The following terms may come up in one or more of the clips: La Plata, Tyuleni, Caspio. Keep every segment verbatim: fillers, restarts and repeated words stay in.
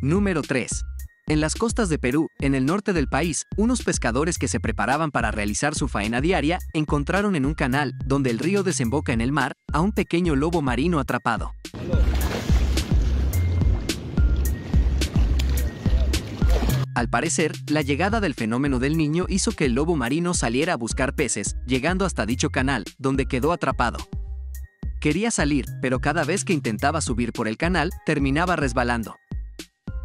Número tres. En las costas de Perú, en el norte del país, unos pescadores que se preparaban para realizar su faena diaria encontraron en un canal, donde el río desemboca en el mar, a un pequeño lobo marino atrapado. Al parecer, la llegada del fenómeno del Niño hizo que el lobo marino saliera a buscar peces, llegando hasta dicho canal, donde quedó atrapado. Quería salir, pero cada vez que intentaba subir por el canal, terminaba resbalando.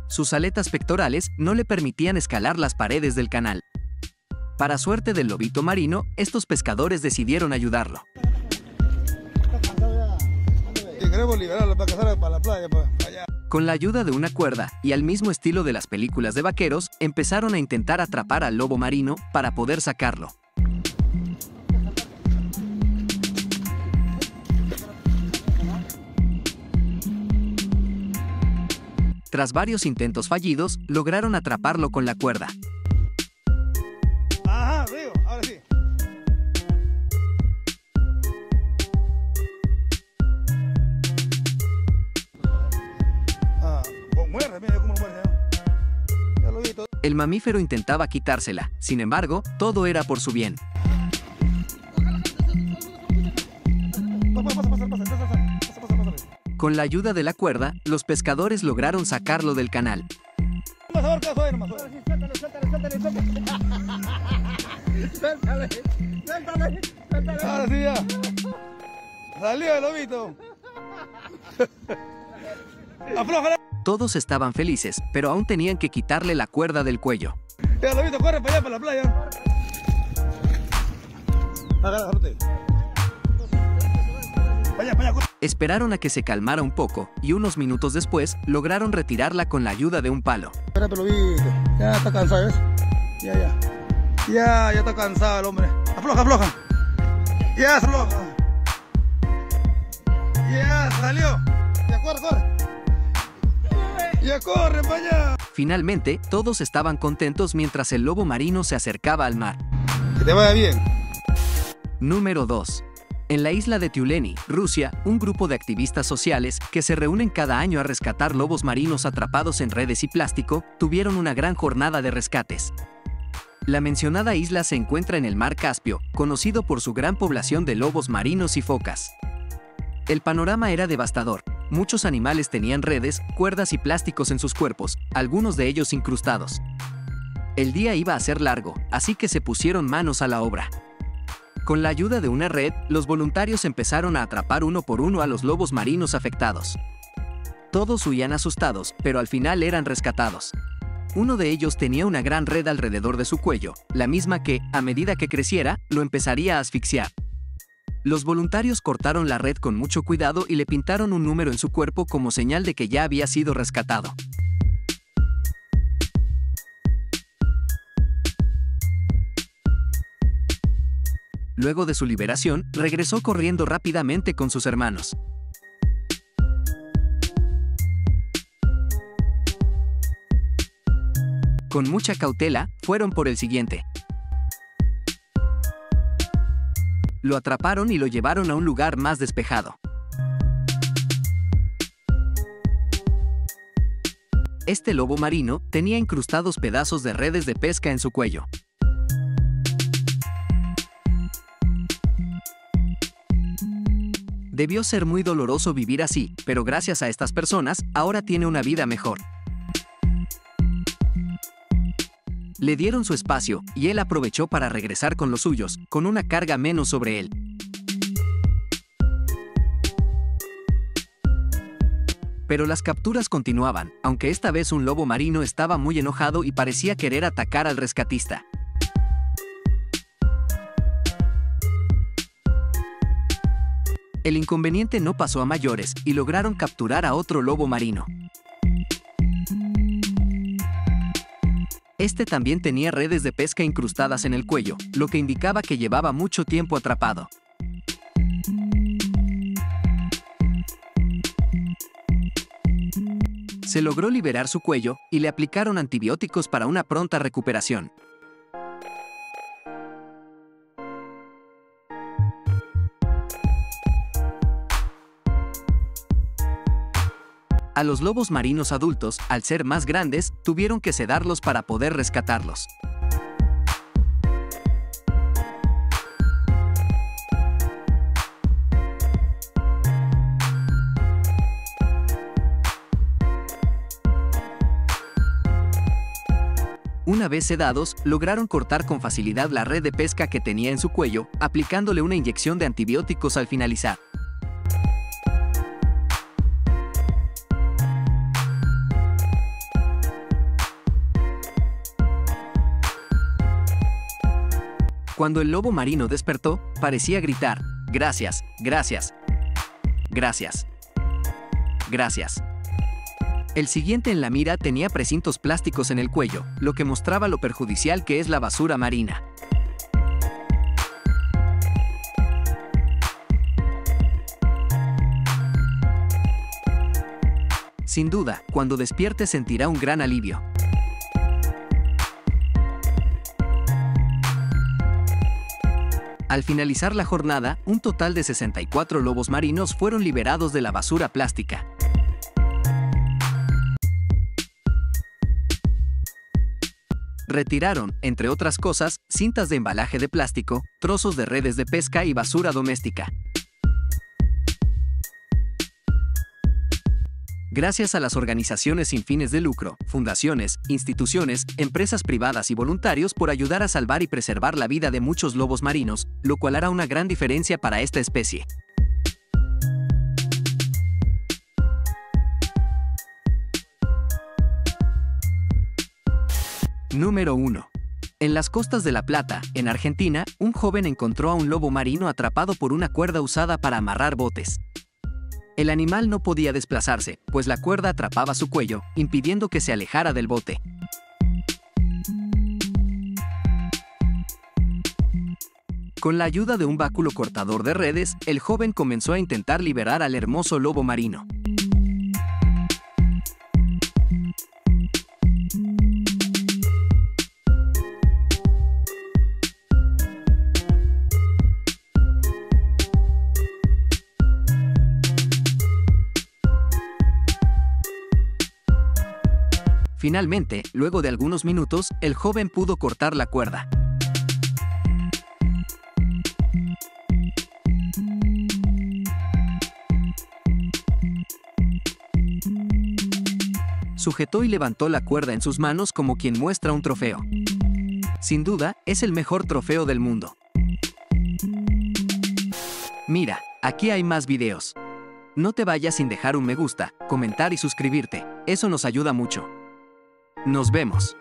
Sus aletas pectorales no le permitían escalar las paredes del canal. Para suerte del lobito marino, estos pescadores decidieron ayudarlo. Queremos liberarlo para cazar para la playa, para allá. Con la ayuda de una cuerda, y al mismo estilo de las películas de vaqueros, empezaron a intentar atrapar al lobo marino para poder sacarlo. Tras varios intentos fallidos, lograron atraparlo con la cuerda. Ajá, río, ahora sí. El mamífero intentaba quitársela, sin embargo, todo era por su bien. Con la ayuda de la cuerda, los pescadores lograron sacarlo del canal. ¡Salió el lobito! ¡Aflójala! Todos estaban felices, pero aún tenían que quitarle la cuerda del cuello. Ya, lobito, corre para allá, para la playa. Agárrate. Vaya, vaya, corre. Esperaron a que se calmara un poco, y unos minutos después, lograron retirarla con la ayuda de un palo. Espérate, lobito. Ya está cansado, ¿ves? Ya, ya. Ya, ya está cansado el hombre. Afloja, afloja. Ya, afloja. Ya, salió. Ya, corre, corre. ¡Ya corre, vaya! Finalmente, todos estaban contentos mientras el lobo marino se acercaba al mar. ¡Que te vaya bien! Número dos. En la isla de Tyuleni, Rusia, un grupo de activistas sociales que se reúnen cada año a rescatar lobos marinos atrapados en redes y plástico, tuvieron una gran jornada de rescates. La mencionada isla se encuentra en el mar Caspio, conocido por su gran población de lobos marinos y focas. El panorama era devastador. Muchos animales tenían redes, cuerdas y plásticos en sus cuerpos, algunos de ellos incrustados. El día iba a ser largo, así que se pusieron manos a la obra. Con la ayuda de una red, los voluntarios empezaron a atrapar uno por uno a los lobos marinos afectados. Todos huían asustados, pero al final eran rescatados. Uno de ellos tenía una gran red alrededor de su cuello, la misma que, a medida que creciera, lo empezaría a asfixiar. Los voluntarios cortaron la red con mucho cuidado y le pintaron un número en su cuerpo como señal de que ya había sido rescatado. Luego de su liberación, regresó corriendo rápidamente con sus hermanos. Con mucha cautela, fueron por el siguiente. Lo atraparon y lo llevaron a un lugar más despejado. Este lobo marino tenía incrustados pedazos de redes de pesca en su cuello. Debió ser muy doloroso vivir así, pero gracias a estas personas, ahora tiene una vida mejor. Le dieron su espacio, y él aprovechó para regresar con los suyos, con una carga menos sobre él. Pero las capturas continuaban, aunque esta vez un lobo marino estaba muy enojado y parecía querer atacar al rescatista. El inconveniente no pasó a mayores, y lograron capturar a otro lobo marino. Este también tenía redes de pesca incrustadas en el cuello, lo que indicaba que llevaba mucho tiempo atrapado. Se logró liberar su cuello y le aplicaron antibióticos para una pronta recuperación. A los lobos marinos adultos, al ser más grandes, tuvieron que sedarlos para poder rescatarlos. Una vez sedados, lograron cortar con facilidad la red de pesca que tenía en su cuello, aplicándole una inyección de antibióticos al finalizar. Cuando el lobo marino despertó, parecía gritar: gracias, gracias, gracias, gracias. El siguiente en la mira tenía precintos plásticos en el cuello, lo que mostraba lo perjudicial que es la basura marina. Sin duda, cuando despierte sentirá un gran alivio. Al finalizar la jornada, un total de sesenta y cuatro lobos marinos fueron liberados de la basura plástica. Retiraron, entre otras cosas, cintas de embalaje de plástico, trozos de redes de pesca y basura doméstica. Gracias a las organizaciones sin fines de lucro, fundaciones, instituciones, empresas privadas y voluntarios por ayudar a salvar y preservar la vida de muchos lobos marinos, lo cual hará una gran diferencia para esta especie. Número uno. En las costas de La Plata, en Argentina, un joven encontró a un lobo marino atrapado por una cuerda usada para amarrar botes. El animal no podía desplazarse, pues la cuerda atrapaba su cuello, impidiendo que se alejara del bote. Con la ayuda de un báculo cortador de redes, el joven comenzó a intentar liberar al hermoso lobo marino. Finalmente, luego de algunos minutos, el joven pudo cortar la cuerda. Sujetó y levantó la cuerda en sus manos como quien muestra un trofeo. Sin duda, es el mejor trofeo del mundo. Mira, aquí hay más videos. No te vayas sin dejar un me gusta, comentar y suscribirte. Eso nos ayuda mucho. Nos vemos.